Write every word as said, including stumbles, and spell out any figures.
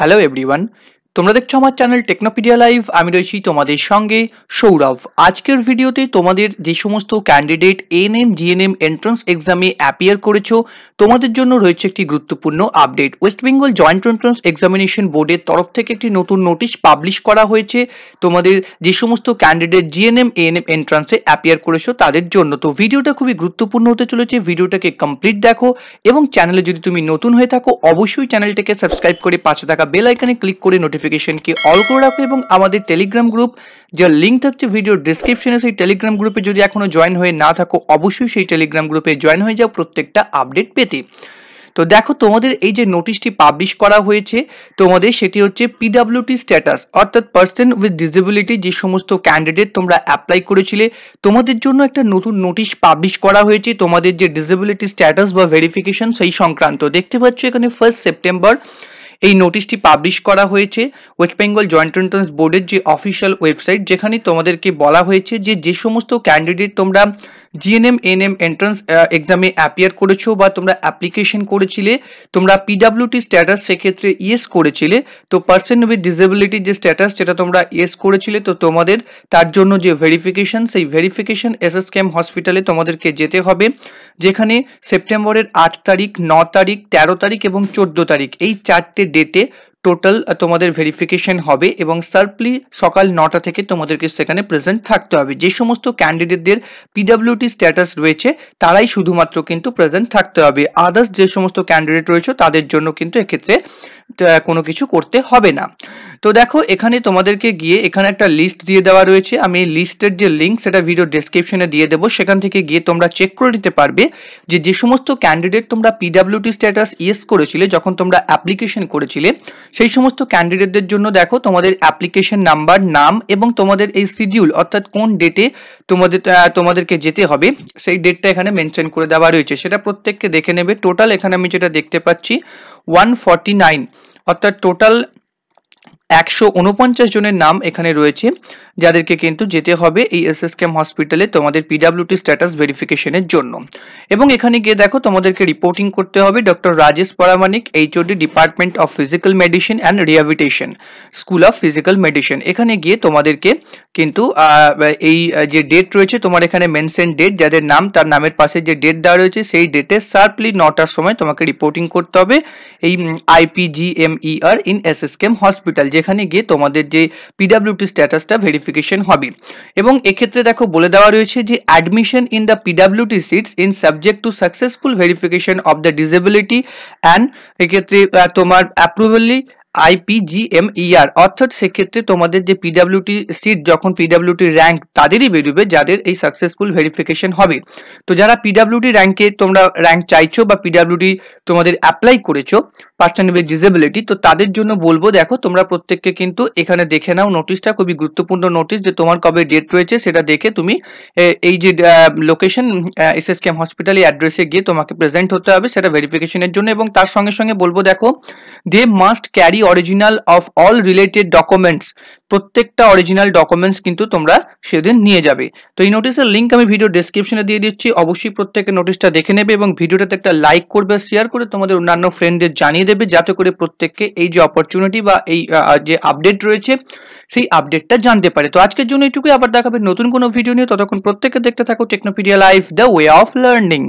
Hello everyone, তোমরা দেখছো আমার চ্যানেল টেকনোপিডিয়া লাইভ, আমি রয়েছি তোমাদের সঙ্গে সৌরভ। আজকের ভিডিওতে তোমাদের যে সমস্ত ক্যান্ডিডেট এএনএম জিএনএম এন্ট্রান্স এক্সামে অ্যাপিয়ার করেছো তোমাদের জন্য রয়েছে একটি গুরুত্বপূর্ণ update. West Bengal joint entrance examination বোর্ডের তরফ থেকে একটি নতুন নোটিশ পাবলিশ করা হয়েছে তোমাদের যে সমস্ত ক্যান্ডিডেট জিএনএম এএনএম এন্ট্রান্সে অ্যাপিয়ার করেছো তাদের জন্য। তো ভিডিওটা খুবই গুরুত্বপূর্ণ হতে চলেছে, ভিডিওটাকে কমপ্লিট দেখো এবং চ্যানেলে যদি তুমি নতুন হয়ে থাকো অবশ্যই চ্যানেলটাকে সাবস্ক্রাইব করে পাশে থাকা বেল আইকনে ক্লিক করে নোটিফিকেশন কে অল করে রাখো এবং আমাদের টেলিগ্রাম গ্রুপ যার লিঙ্ক থাকছে ভিডিও ডিসক্রিপশনে সেই টেলিগ্রাম গ্রুপে যদি এখনো জয়েন হয়ে না থাকো অবশ্যই সেই টেলিগ্রাম গ্রুপে জয়েন হয়ে যাও প্রত্যেকটা আপডেট পেতে। তো দেখো তোমাদের এই যে নোটিশটি পাবলিশ করা হয়েছে তোমাদের সেটি হচ্ছে পিডাব্লিউটি স্ট্যাটাস অর্থাৎ পার্সন উইথ ডিসেবিলিটি যে সমস্ত ক্যান্ডিডেট তোমরা অ্যাপ্লাই করেছিলে তোমাদের জন্য একটা নতুন নোটিশ পাবলিশ করা হয়েছে তোমাদের যে ডিসেবিলিটি স্ট্যাটাস বা ভেরিফিকেশন সেই সংক্রান্ত। দেখতে পাচ্ছ এখানে ফার্স্ট সেপ্টেম্বর এই নোটিশটি পাবলিশ করা হয়েছে ওয়েস্ট বেঙ্গল জয়েন্ট এন্ট্রান্স বোর্ডের যে অফিসিয়াল ওয়েবসাইট, যেখানে তোমাদেরকে বলা হয়েছে যে যে সমস্ত ক্যান্ডিডেট তোমরা জিএনএম এএনএম এন্ট্রান্স এক্সামে অ্যাপিয়ার করেছো বা তোমরা অ্যাপ্লিকেশন করেছিলে তোমরা পিডাব্লিউটি স্ট্যাটাস সেক্ষেত্রে ইয়েস করেছিলে, তো পার্সন উইথ ডিসেবিলিটি যে স্ট্যাটাস সেটা তোমরা ইয়েস করেছিলে, তো তোমাদের তার জন্য যে ভেরিফিকেশন সেই ভেরিফিকেশন এসএসকেএম হসপিটালে তোমাদেরকে যেতে হবে, যেখানে সেপ্টেম্বরের আট তারিখ ন তারিখ তেরো তারিখ এবং চোদ্দ তারিখ এই চারটে ডেটে টোটাল তোমাদের ভেরিফিকেশন হবে এবং সার্পলি সকাল নটা থেকে তোমাদেরকে সেখানে প্রেজেন্ট থাকতে হবে। যে সমস্ত ক্যান্ডিডেটদের পিডাব্লিউটি স্ট্যাটাস রয়েছে তারাই শুধুমাত্র কিন্তু প্রেজেন্ট থাকতে হবে, আদার্স যে সমস্ত ক্যান্ডিডেট রয়েছে তাদের জন্য কিন্তু এক্ষেত্রে কোনো কিছু করতে হবে না। তো দেখো এখানে তোমাদেরকে গিয়ে এখানে একটা লিস্ট দিয়ে দেওয়া রয়েছে, আমি এই লিস্টের যে লিঙ্ক সেটা ভিডিও ডেসক্রিপশনে দিয়ে দেবো, সেখান থেকে গিয়ে তোমরা চেক করে নিতে পারবে যে যে সমস্ত ক্যান্ডিডেট তোমরা পিডাব্লিউটি স্ট্যাটাস ইয়েস করেছিলে যখন তোমরা অ্যাপ্লিকেশন করেছিলে সেই সমস্ত ক্যান্ডিডেটদের জন্য দেখো তোমাদের অ্যাপ্লিকেশন নাম্বার নাম এবং তোমাদের এই শিডিউল অর্থাৎ কোন ডেটে তোমাদের তোমাদেরকে যেতে হবে সেই ডেটটা এখানে মেনশন করে দেওয়া রয়েছে, সেটা প্রত্যেককে দেখে নেবে। টোটাল এখানে আমি যেটা দেখতে পাচ্ছি ওয়ান ফর্টি নাইন অর্থাৎ টোটাল একশো উনপঞ্চাশ জনের নাম এখানে রয়েছে যাদেরকে কিন্তু যেতে হবে এই এসএসকেএম হসপিটালে তোমাদের পিডাব্লিউটি স্ট্যাটাস ভেরিফিকেশনের জন্য। এবং এখানে গিয়ে দেখো তোমাদেরকে রিপোর্টিং করতে হবে doctor Rajesh Paramanik HOD department of physical medicine and rehabilitation school of physical medicine. এখানে গিয়ে তোমাদেরকে কিন্তু এই যে ডেট রয়েছে তোমার এখানে মেনশন ডেট যাদের নাম তার নামের পাশে যে ডেট দেওয়া রয়েছে সেই ডেটে শার্পলি নটার সময় তোমাকে রিপোর্টিং করতে হবে এই আইপিজিএমইআর ইন এসএসকেএম হসপিটাল, এখানে গিয়ে তোমাদের যে পিডাব্লিউটি স্ট্যাটাসটা ভেরিফিকেশন হবে। এবং এক্ষেত্রে দেখো বলে দেওয়া রয়েছে যে admission in the PWT seats in subject to successful verification of the disability and এক্ষেত্রে তোমার অ্যাপ্রুভালি আইপিজিএমইআর অর্থাৎ সেক্ষেত্রে তোমাদের যে পিডাব্লিউটি সিট যখন পিডাব্লিউটি র্যাঙ্ক তাদেরই বেরোবে যাদের এই সাকসেসফুল ভেরিফিকেশন হবে। তো যারা পিডাব্লিউটি র্যাঙ্কে তোমরা র্যাঙ্ক চাইছো বা পিডাব্লিউটি তোমাদের অ্যাপ্লাই করেছো পার্সন উইথ ডিসেবিলিটি, তো তাদের জন্য বলবো দেখো তোমরা প্রত্যেককে কিন্তু এখানে দেখে নাও নোটিশটা, খুবই গুরুত্বপূর্ণ নোটিশ যে তোমার কবে ডেট রয়েছে সেটা দেখে তুমি এই যে লোকেশন এসএসকেএম হসপিটাল এই অ্যাড্রেসে গিয়ে তোমাকে প্রেজেন্ট হতে হবে সেটা ভেরিফিকেশনের জন্য। এবং তার সঙ্গে সঙ্গে বলবো দেখো they must carry original of all related documents, প্রত্যেকটা অরিজিনাল ডকুমেন্টস কিন্তু তোমরা সেদিন নিয়ে যাবে। তো এই নোটিশের লিঙ্ক আমি ভিডিও ডেসক্রিপশনে দিয়ে দিচ্ছি, অবশ্যই প্রত্যেকে নোটিশটা দেখে নেবে এবং ভিডিওটাতে একটা লাইক করবে শেয়ার করে তোমাদের অন্যান্য ফ্রেন্ডদের জানিয়ে দেবে যাতে করে প্রত্যেককে এই যে অপরচুনিটি বা এই যে আপডেট রয়েছে সেই আপডেটটা জানতে পারে। তো আজকের জন্য এটুকুই, আবার দেখাবে নতুন কোনো ভিডিও নিয়ে, ততক্ষণ প্রত্যেকে দেখতে থাকো Technopedia live the way of learning.